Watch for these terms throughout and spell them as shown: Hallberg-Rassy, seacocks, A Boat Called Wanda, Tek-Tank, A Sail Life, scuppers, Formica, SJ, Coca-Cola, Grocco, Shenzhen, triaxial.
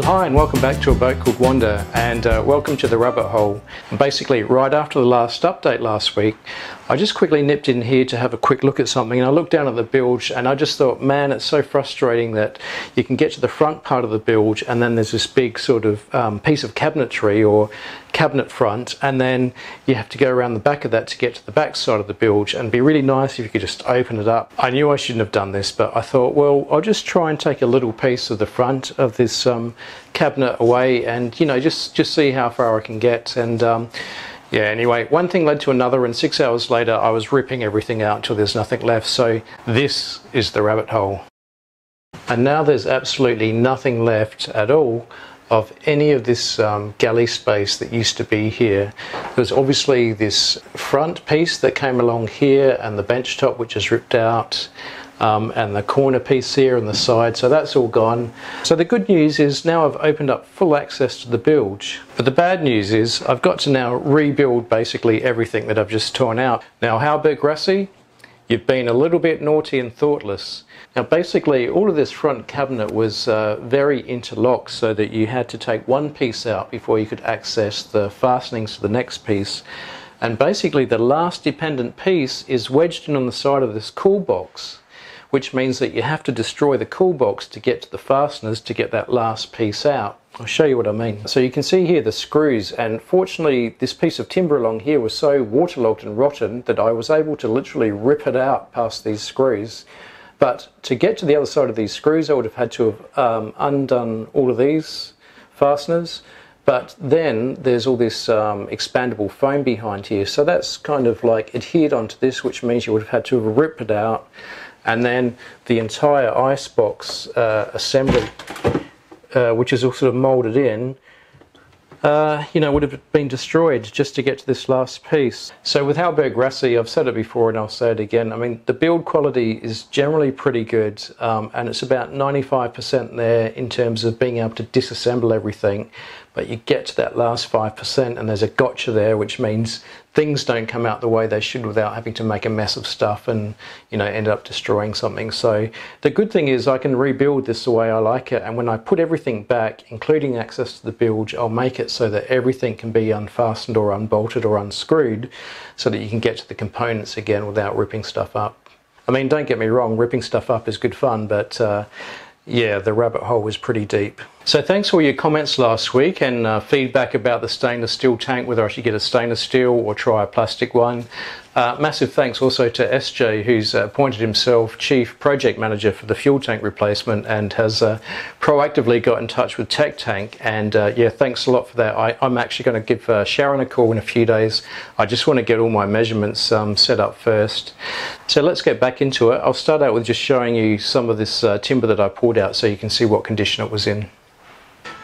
Well, hi and welcome back to A Boat Called Wanda, and welcome to the rabbit hole. Basically, right after the last update last week, I just quickly nipped in here to have a quick look at something, and I looked down at the bilge and I just thought, man, it's so frustrating that you can get to the front part of the bilge and then there's this big sort of piece of cabinetry or cabinet front, and then you have to go around the back of that to get to the back side of the bilge, and it'd be really nice if you could just open it up. I knew I shouldn't have done this, but I thought, well, I'll just try and take a little piece of the front of this cabinet away and, you know, just see how far I can get. And yeah, anyway, one thing led to another, and 6 hours later I was ripping everything out till there's nothing left. So this is the rabbit hole. And now there's absolutely nothing left at all of any of this galley space that used to be here. There's obviously this front piece that came along here, and the bench top which is ripped out, and the corner piece here and the side, so that's all gone. So the good news is now I've opened up full access to the bilge, but the bad news is I've got to now rebuild basically everything that I've just torn out. Now, Hallberg-Rassy, you've been a little bit naughty and thoughtless. Now basically all of this front cabinet was very interlocked, so that you had to take one piece out before you could access the fastenings to the next piece. And basically the last dependent piece is wedged in on the side of this cool box, which means that you have to destroy the cool box to get to the fasteners to get that last piece out. I'll show you what I mean. So you can see here the screws, and fortunately this piece of timber along here was so waterlogged and rotten that I was able to literally rip it out past these screws. But to get to the other side of these screws I would have had to have undone all of these fasteners, but then there's all this expandable foam behind here, so that's kind of like adhered onto this, which means you would have had to have ripped it out. And then the entire icebox assembly, which is all sort of moulded in, you know, would have been destroyed just to get to this last piece. So with Hallberg-Rassy, I've said it before and I'll say it again, I mean, the build quality is generally pretty good, and it's about 95% there in terms of being able to disassemble everything, but you get to that last 5% and there's a gotcha there, which means things don't come out the way they should without having to make a mess of stuff and, you know, end up destroying something. So the good thing is I can rebuild this the way I like it, and when I put everything back, including access to the bilge, I'll make it so that everything can be unfastened or unbolted or unscrewed so that you can get to the components again without ripping stuff up. I mean, don't get me wrong, ripping stuff up is good fun, but yeah, the rabbit hole was pretty deep. So thanks for all your comments last week, and feedback about the stainless steel tank, whether I should get a stainless steel or try a plastic one. Massive thanks also to SJ, who's appointed himself Chief Project Manager for the fuel tank replacement and has proactively got in touch with Tek-Tank, and yeah, thanks a lot for that. I'm actually going to give Sharon a call in a few days. I just want to get all my measurements set up first. So let's get back into it. I'll start out with just showing you some of this timber that I pulled out so you can see what condition it was in.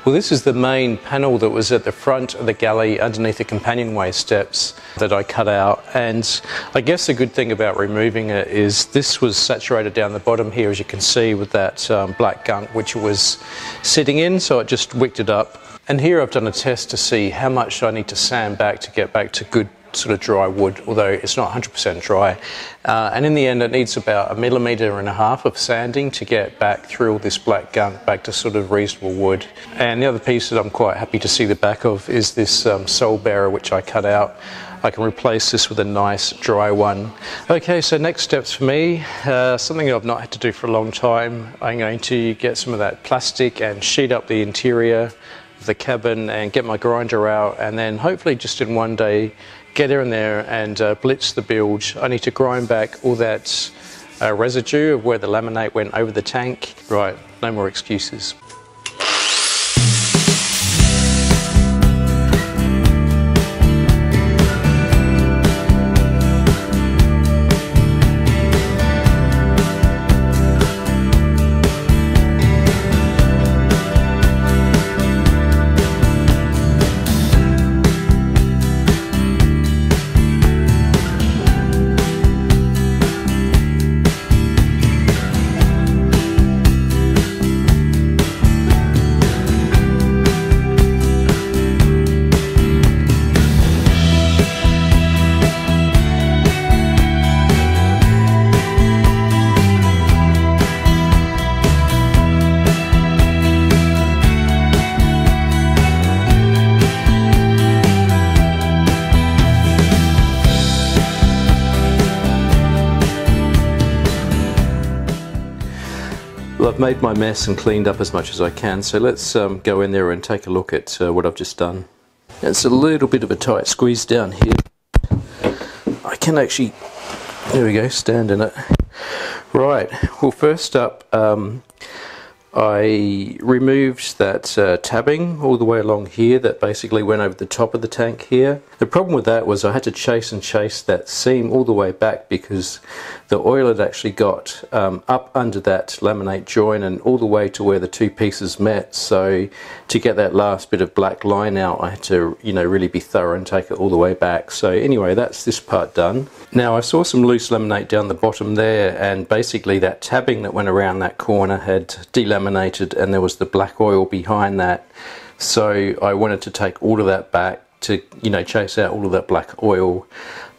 Well, this is the main panel that was at the front of the galley underneath the companionway steps that I cut out, and I guess the good thing about removing it is this was saturated down the bottom here, as you can see, with that black gunk which was sitting in, so it just wicked it up. And here I've done a test to see how much I need to sand back to get back to good sort of dry wood, although it's not 100% dry, and in the end it needs about 1.5 mm of sanding to get back through all this black gunk back to sort of reasonable wood. And the other piece that I'm quite happy to see the back of is this sole bearer which I cut out. I can replace this with a nice dry one. Okay, so next steps for me, something I've not had to do for a long time. I'm going to get some of that plastic and sheet up the interior of the cabin and get my grinder out, and then hopefully just in one day get in there and blitz the bilge. I need to grind back all that residue of where the laminate went over the tank. Right, no more excuses. Well, I've made my mess and cleaned up as much as I can, so let's go in there and take a look at what I've just done. It's a little bit of a tight squeeze down here. I can actually, there we go, stand in it. Right, well first up I removed that tabbing all the way along here that basically went over the top of the tank here. The problem with that was I had to chase that seam all the way back because the oil had actually got up under that laminate join and all the way to where the two pieces met. So to get that last bit of black line out, I had to, you know, really be thorough and take it all the way back. So anyway, that's this part done. Now I saw some loose laminate down the bottom there, and basically that tabbing that went around that corner had delaminated, and there was the black oil behind that, so I wanted to take all of that back to, you know, chase out all of that black oil.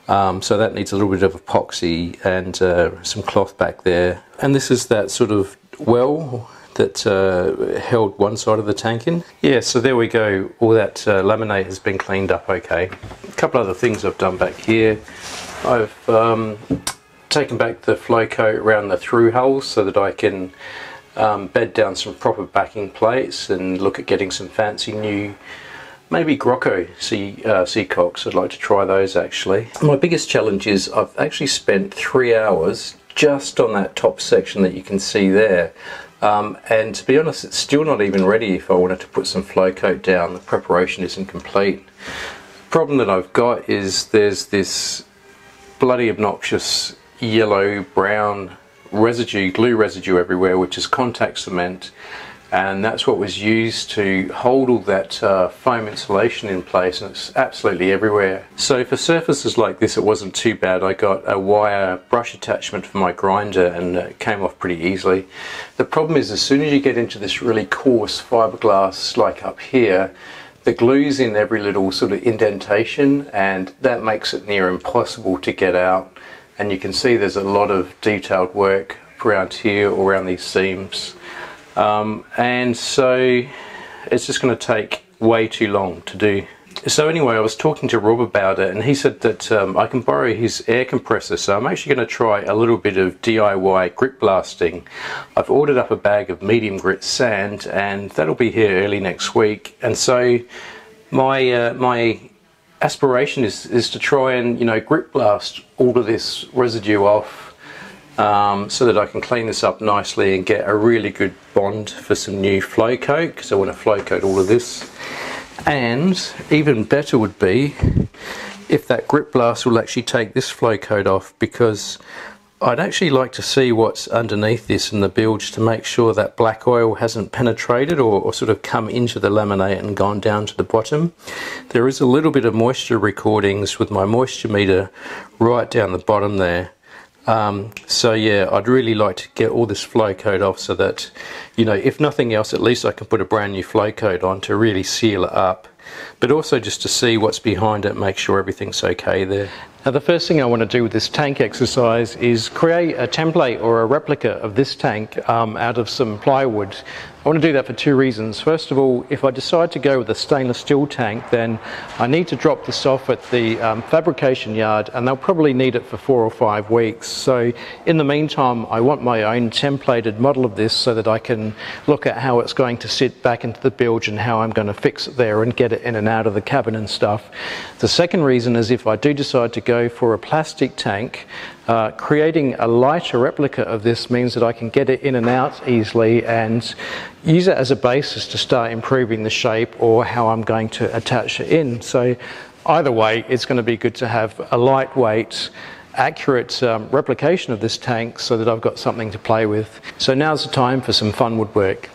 So that needs a little bit of epoxy and some cloth back there. And this is that sort of well that held one side of the tank in. Yeah, so there we go, all that laminate has been cleaned up okay. A couple other things I've done back here. I've taken back the flow coat around the through holes so that I can bed down some proper backing plates and look at getting some fancy new, maybe Grocco seacocks. I'd like to try those actually. My biggest challenge is I've actually spent 3 hours just on that top section that you can see there, and to be honest it's still not even ready. If I wanted to put some flow coat down, the preparation isn't complete. The problem that I've got is there's this bloody obnoxious yellow brown residue, glue residue everywhere, which is contact cement, and that's what was used to hold all that foam insulation in place, and it's absolutely everywhere. So for surfaces like this it wasn't too bad. I got a wire brush attachment for my grinder and it came off pretty easily. The problem is as soon as you get into this really coarse fiberglass like up here, the glue's in every little sort of indentation, and that makes it near impossible to get out. And you can see there's a lot of detailed work around here or around these seams, and so it's just going to take way too long to do. So anyway, I was talking to Rob about it and he said that I can borrow his air compressor, so I'm actually going to try a little bit of DIY grit blasting. I've ordered up a bag of medium grit sand and that'll be here early next week, and so my my aspiration is to try and, you know, grit blast all of this residue off, so that I can clean this up nicely and get a really good bond for some new flow coat, because I want to flow coat all of this. And even better would be if that grit blast will actually take this flow coat off, because I'd actually like to see what's underneath this in the bilge to make sure that black oil hasn't penetrated or sort of come into the laminate and gone down to the bottom. There is a little bit of moisture recordings with my moisture meter right down the bottom there. So yeah, I'd really like to get all this flow coat off so that, you know, if nothing else at least I can put a brand new flow coat on to really seal it up, but also just to see what's behind it, make sure everything's okay there. Now the first thing I want to do with this tank exercise is create a template or a replica of this tank out of some plywood. I want to do that for 2 reasons. First of all, if I decide to go with a stainless steel tank, then I need to drop this off at the fabrication yard, and they'll probably need it for 4 or 5 weeks. So in the meantime I want my own templated model of this so that I can look at how it's going to sit back into the bilge and how I'm going to fix it there and get it in and out of the cabin and stuff. The second reason is if I do decide to go for a plastic tank, creating a lighter replica of this means that I can get it in and out easily and use it as a basis to start improving the shape or how I'm going to attach it in. So either way it's going to be good to have a lightweight, accurate replication of this tank so that I've got something to play with. So now's the time for some fun woodwork.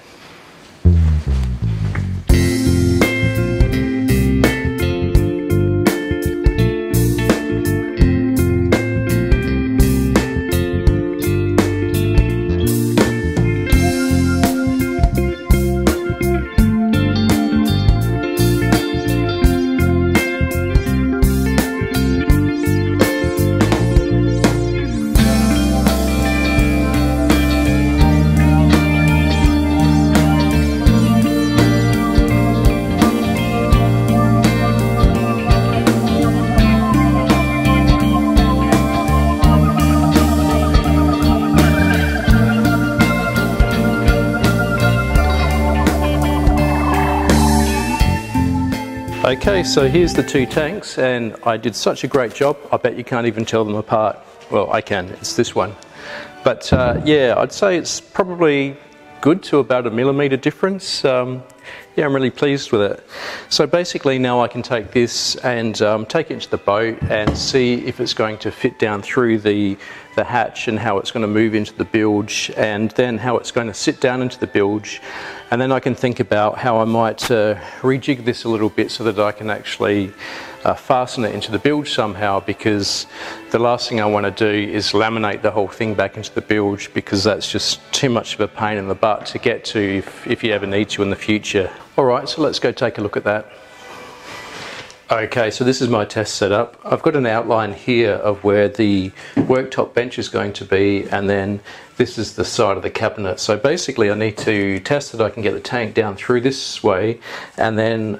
Okay, so here's the two tanks, and I did such a great job, I bet you can't even tell them apart. Well, I can, it's this one. But yeah, I'd say it's probably good to about 1 millimetre difference. Yeah, I'm really pleased with it. So basically now I can take this and take it into the boat and see if it's going to fit down through the hatch and how it's going to move into the bilge, and then how it's going to sit down into the bilge. And then I can think about how I might rejig this a little bit so that I can actually fasten it into the bilge somehow, because the last thing I want to do is laminate the whole thing back into the bilge, because that's just too much of a pain in the butt to get to if you ever need to in the future. Alright, so let's go take a look at that. Okay, so this is my test setup. I've got an outline here of where the worktop bench is going to be, and then this is the side of the cabinet. So basically I need to test that I can get the tank down through this way, and then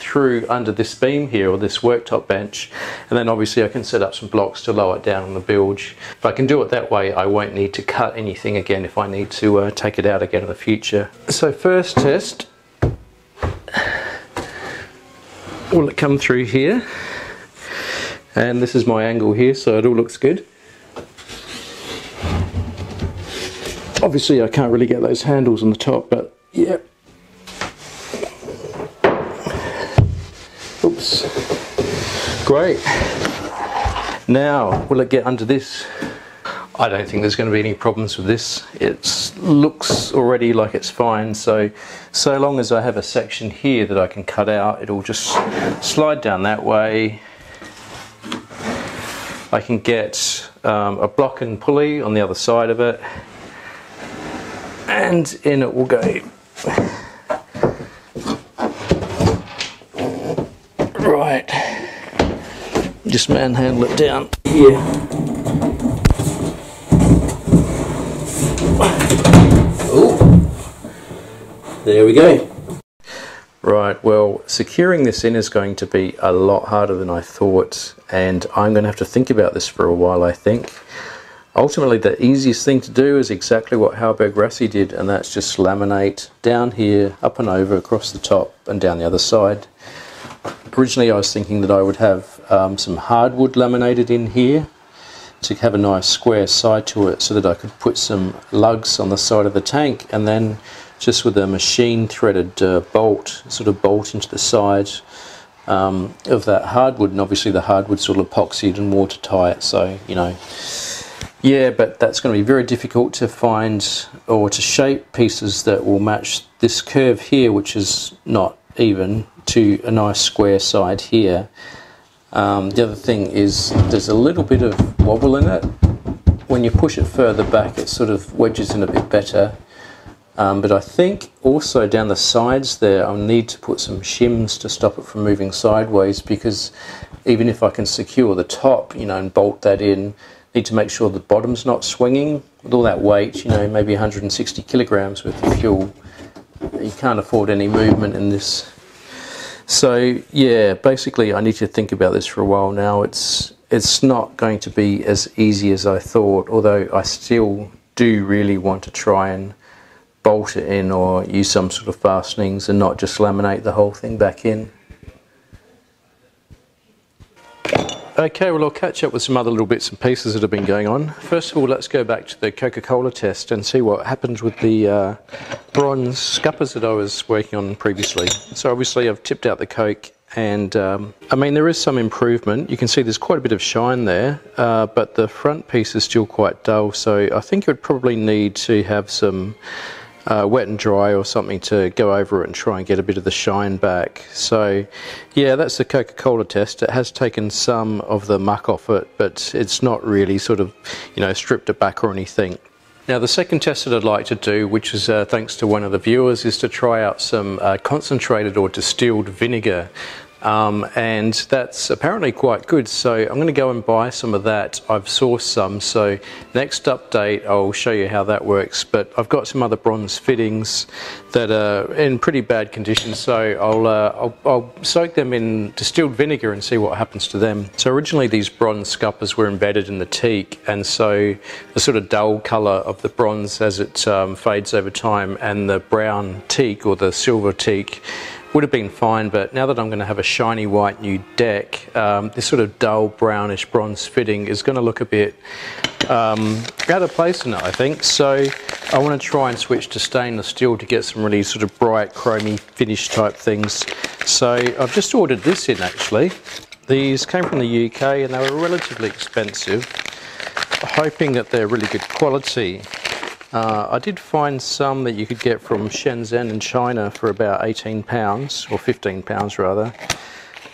through under this beam here, or this worktop bench, and then obviously I can set up some blocks to lower it down on the bilge. If I can do it that way, I won't need to cut anything again if I need to take it out again in the future. So first test, will it come through here? And this is my angle here, so it all looks good. Obviously I can't really get those handles on the top, but yeah. Oops. Great. Now, will it get under this? I don't think there's going to be any problems with this. It looks already like it's fine, so long as I have a section here that I can cut out, it'll just slide down that way. I can get a block and pulley on the other side of it, and in it will go. Right, just manhandle it down here. There we go. Right, well, securing this in is going to be a lot harder than I thought, and I'm going to have to think about this for a while, I think. Ultimately, the easiest thing to do is exactly what Hallberg-Rassy did, and that's just laminate down here, up and over, across the top, and down the other side. Originally, I was thinking that I would have some hardwood laminated in here to have a nice square side to it, so that I could put some lugs on the side of the tank, and then just with a machine threaded bolt, sort of bolt into the side of that hardwood, and obviously the hardwood's sort of epoxied and watertight, so, you know, yeah, but that's going to be very difficult to find or to shape pieces that will match this curve here, which is not even, to a nice square side here. The other thing is there's a little bit of wobble in it. When you push it further back, it sort of wedges in a bit better. But I think also down the sides there I'll need to put some shims to stop it from moving sideways, because even if I can secure the top, you know, and bolt that in, need to make sure the bottom's not swinging. With all that weight, you know, maybe 160 kilograms worth of fuel, you can't afford any movement in this. So yeah, basically I need to think about this for a while now. It's not going to be as easy as I thought, although I still do really want to try and bolt it in or use some sort of fastenings and not just laminate the whole thing back in. Okay, well, I'll catch up with some other little bits and pieces that have been going on. First of all, let's go back to the Coca-Cola test and see what happened with the bronze scuppers that I was working on previously. So obviously I've tipped out the Coke, and I mean, there is some improvement. You can see there's quite a bit of shine there, but the front piece is still quite dull, so I think you would probably need to have some wet and dry or something to go over it and try and get a bit of the shine back. So yeah, that's the Coca-Cola test. It has taken some of the muck off it, but it's not really sort of, you know, stripped it back or anything. Now the second test that I'd like to do, which is thanks to one of the viewers, is to try out some concentrated or distilled vinegar. And that's apparently quite good, so I'm going to go and buy some of that. I've sourced some, so next update I'll show you how that works. But I've got some other bronze fittings that are in pretty bad condition, so I'll soak them in distilled vinegar and see what happens to them. So originally these bronze scuppers were embedded in the teak, and so the sort of dull colour of the bronze as it fades over time, and the brown teak or the silver teak would have been fine, but now that I'm going to have a shiny white new deck, this sort of dull brownish bronze fitting is going to look a bit out of place in it, I think. So I want to try and switch to stainless steel to get some really sort of bright chromey finish type things. So I've just ordered this in actually. These came from the UK and they were relatively expensive, hoping that they're really good quality. I did find some that you could get from Shenzhen in China for about £18 or £15 rather,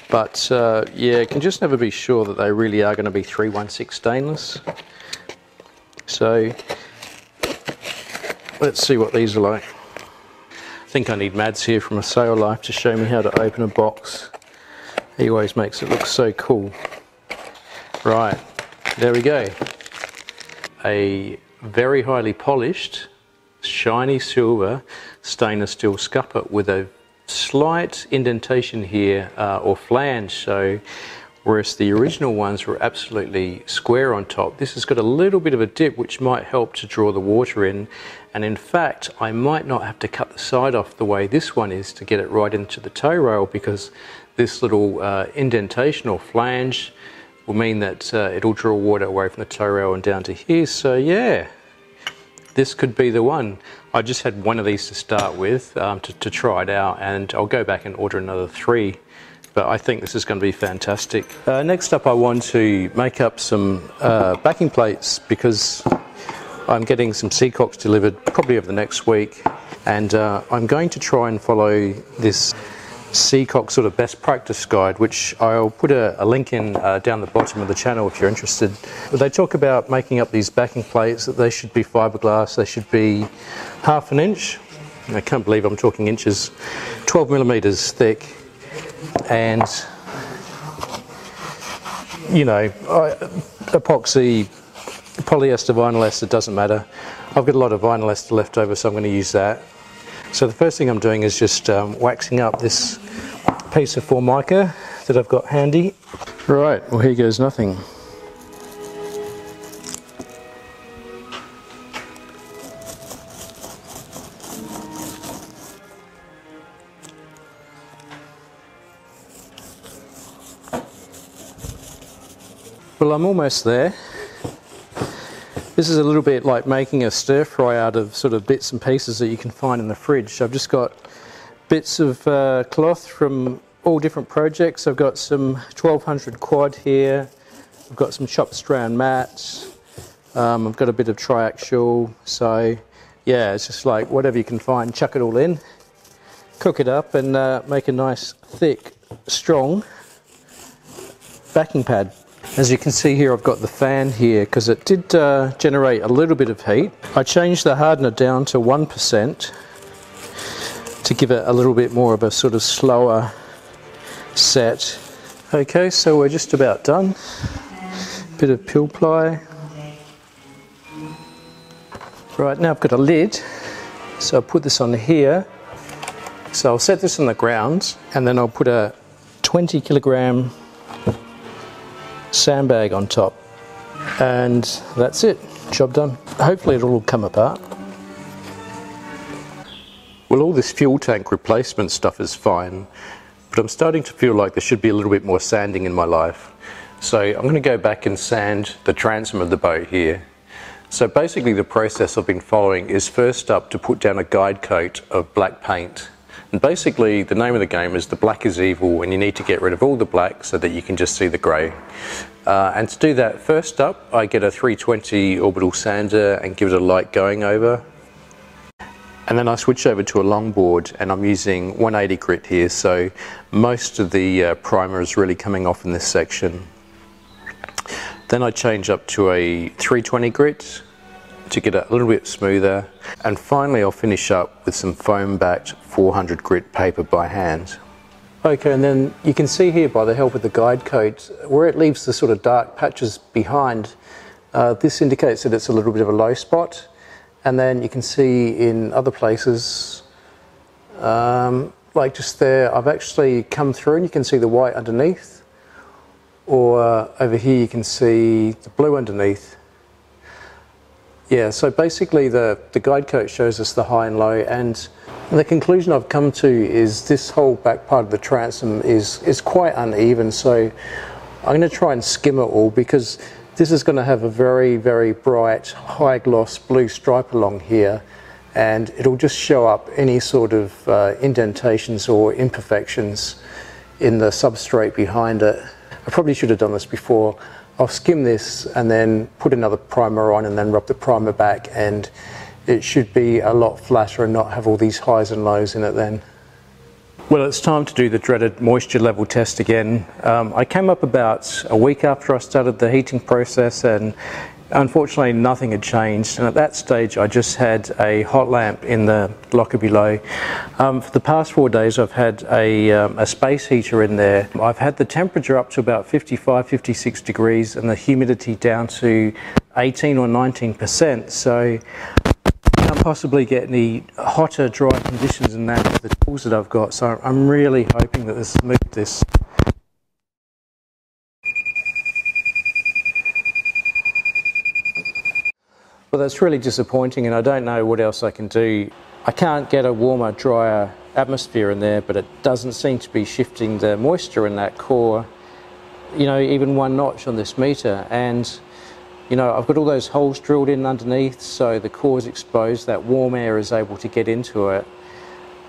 but yeah, you can just never be sure that they really are going to be 316 stainless. So let's see what these are like. I think I need Mads here from A Sail Life to show me how to open a box. He always makes it look so cool. Right, there we go. A very highly polished, shiny silver stainless steel scupper with a slight indentation here or flange. So whereas the original ones were absolutely square on top, this has got a little bit of a dip which might help to draw the water in, and in fact I might not have to cut the side off the way this one is to get it right into the tow rail, because this little indentation or flange will mean that it'll draw water away from the tow rail and down to here. So yeah, this could be the one. I just had one of these to start with to try it out, and I'll go back and order another 3. But I think this is going to be fantastic. Next up I want to make up some backing plates, because I'm getting some Seacocks delivered probably over the next week, and I'm going to try and follow this Seacock sort of best practice guide, which I'll put a link in down the bottom of the channel if you're interested. But they talk about making up these backing plates, that they should be fiberglass, they should be 1/2 inch, I can't believe I'm talking inches, 12mm thick, and you know, epoxy, polyester, vinyl ester, doesn't matter. I've got a lot of vinyl ester left over, so I'm going to use that. So the first thing I'm doing is just waxing up this piece of Formica that I've got handy. Right, well here goes nothing. Well, I'm almost there. This is a little bit like making a stir fry out of sort of bits and pieces that you can find in the fridge. I've just got bits of cloth from all different projects. I've got some 1200 quad here, I've got some chopped strand mats, I've got a bit of triaxial, so yeah, it's just like whatever you can find, chuck it all in, cook it up, and make a nice thick strong backing pad. As you can see here, I've got the fan here because it did generate a little bit of heat. I changed the hardener down to 1% to give it a little bit more of a sort of slower set. Okay, so we're just about done. Bit of pill ply. Right, now I've got a lid, so I'll put this on here. So I'll set this on the ground, and then I'll put a 20kg sandbag on top, and that's it, job done. Hopefully it'll all come apart. Well, all this fuel tank replacement stuff is fine, but I'm starting to feel like there should be a little bit more sanding in my life, so I'm going to go back and sand the transom of the boat here. So basically the process I've been following is first up to put down a guide coat of black paint. And basically the name of the game is the black is evil, and you need to get rid of all the black so that you can just see the grey. And to do that, first up I get a 320 orbital sander and give it a light going over. And then I switch over to a longboard, and I'm using 180 grit here, so most of the primer is really coming off in this section. Then I change up to a 320 grit to get it a little bit smoother, and finally I'll finish up with some foam backed 400 grit paper by hand. Okay, and then you can see here by the help of the guide coat where it leaves the sort of dark patches behind. This indicates that it's a little bit of a low spot, and then you can see in other places like just there I've actually come through and you can see the white underneath, or over here you can see the blue underneath. Yeah, so basically the guide coat shows us the high and low, and And the conclusion I've come to is this whole back part of the transom is quite uneven, so I'm going to try and skim it all, because this is going to have a very, very bright, high gloss blue stripe along here, and it'll just show up any sort of indentations or imperfections in the substrate behind it. I probably should have done this before. I'll skim this and then put another primer on and then rub the primer back, and it should be a lot flatter and not have all these highs and lows in it then. Well, it's time to do the dreaded moisture level test again. I came up about a week after I started the heating process, and unfortunately nothing had changed, and at that stage I just had a hot lamp in the locker below. For the past 4 days I've had a space heater in there. I've had the temperature up to about 55-56 degrees and the humidity down to 18 or 19%, so can't possibly get any hotter, dry conditions than that with the tools that I've got, so I'm really hoping that this moved this. Well, that's really disappointing, and I don't know what else I can do. I can't get a warmer, drier atmosphere in there, but it doesn't seem to be shifting the moisture in that core, you know, even one notch on this meter. And you know, I've got all those holes drilled in underneath, so the core is exposed, that warm air is able to get into it.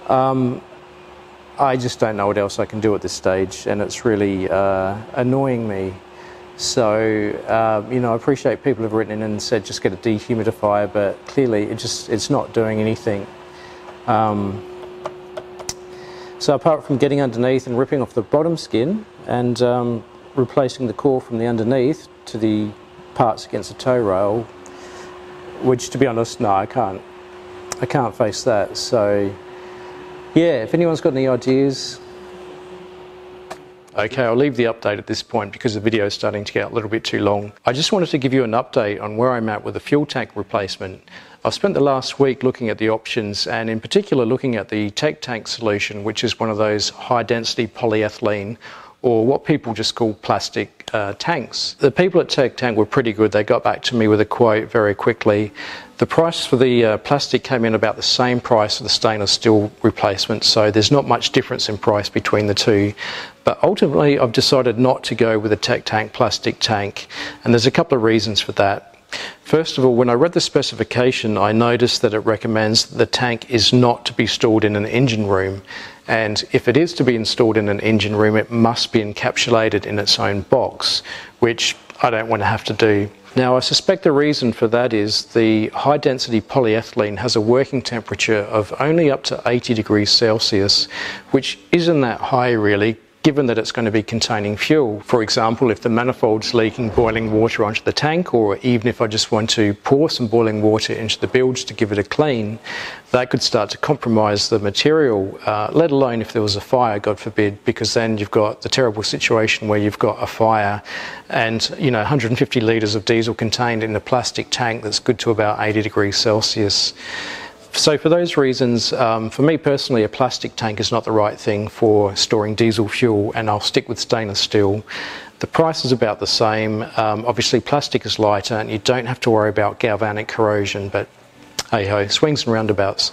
I just don't know what else I can do at this stage, and it's really annoying me. So, you know, I appreciate people have written in and said just get a dehumidifier, but clearly it's not doing anything. So apart from getting underneath and ripping off the bottom skin and replacing the core from the underneath to the parts against the tow rail, which to be honest, no, I can't face that. So yeah, if anyone's got any ideas. Okay, I'll leave the update at this point because the video is starting to get a little bit too long. I just wanted to give you an update on where I'm at with the fuel tank replacement. I've spent the last week looking at the options, and in particular looking at the Tek-Tank solution, which is one of those high density polyethylene, or what people just call plastic tanks. The people at Tek-Tank were pretty good. They got back to me with a quote very quickly. The price for the plastic came in about the same price for the stainless steel replacement, so there's not much difference in price between the two. But ultimately I've decided not to go with a Tek-Tank plastic tank, and there's a couple of reasons for that. First of all, when I read the specification, I noticed that it recommends the tank is not to be stored in an engine room, and if it is to be installed in an engine room, it must be encapsulated in its own box, which I don't want to have to do. Now, I suspect the reason for that is the high-density polyethylene has a working temperature of only up to 80 degrees Celsius, which isn't that high really, given that it's going to be containing fuel. For example, if the manifold's leaking boiling water onto the tank, or even if I just want to pour some boiling water into the bilge to give it a clean, that could start to compromise the material, let alone if there was a fire, God forbid, because then you've got the terrible situation where you've got a fire and, you know, 150 litres of diesel contained in a plastic tank that's good to about 80 degrees Celsius. So for those reasons, for me personally, a plastic tank is not the right thing for storing diesel fuel, and I'll stick with stainless steel. The price is about the same. Obviously plastic is lighter and you don't have to worry about galvanic corrosion, but hey ho, swings and roundabouts.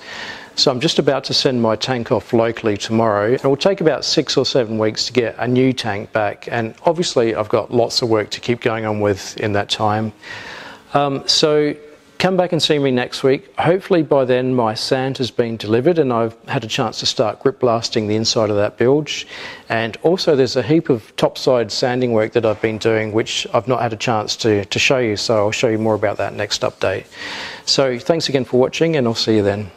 So I'm just about to send my tank off locally tomorrow, and it will take about 6 or 7 weeks to get a new tank back, and obviously I've got lots of work to keep going on with in that time. So come back and see me next week. Hopefully by then my sand has been delivered and I've had a chance to start grip blasting the inside of that bilge. And also there's a heap of topside sanding work that I've been doing, which I've not had a chance to show you, so I'll show you more about that next update. So thanks again for watching, and I'll see you then.